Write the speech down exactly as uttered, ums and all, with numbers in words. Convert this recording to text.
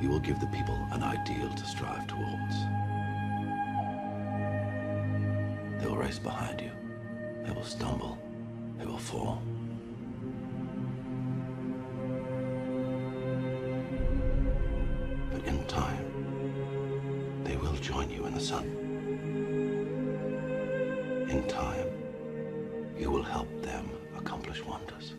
you will give the people an ideal to strive towards. They will race behind you. They will stumble. They will fall. But in time, they will join you in the sun. In time, you will help them accomplish wonders.